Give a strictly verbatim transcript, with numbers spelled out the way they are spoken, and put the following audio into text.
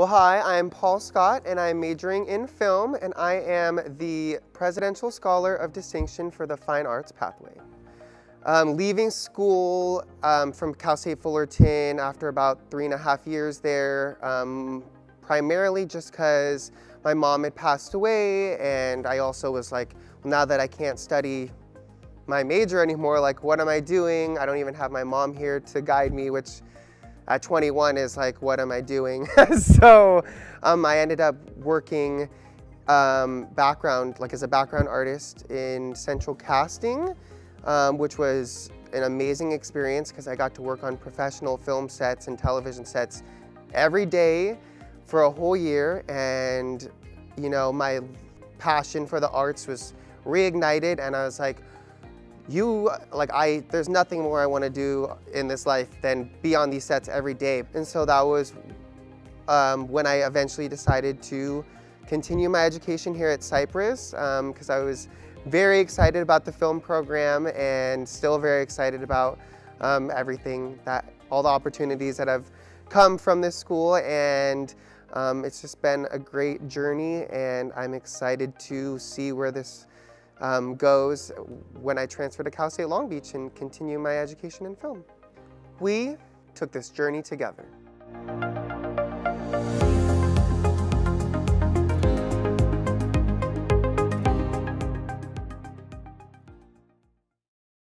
Well, hi, I'm Paul Scott and I'm majoring in film and I am the Presidential Scholar of Distinction for the Fine Arts Pathway. Um, leaving school um, from Cal State Fullerton after about three and a half years there, um, primarily just because my mom had passed away and I also was like, well, now that I can't study my major anymore, like what am I doing? I don't even have my mom here to guide me, which at twenty-one is like, what am I doing? So um, I ended up working um, background, like as a background artist in Central Casting, um, which was an amazing experience because I got to work on professional film sets and television sets every day for a whole year. And, you know, my passion for the arts was reignited and I was like, You, like I, there's nothing more I want to do in this life than be on these sets every day. And so that was um, when I eventually decided to continue my education here at Cypress, because um, I was very excited about the film program and still very excited about um, everything, that all the opportunities that have come from this school. And um, it's just been a great journey and I'm excited to see where this Um, goes when I transfer to Cal State Long Beach and continue my education in film. We took this journey together.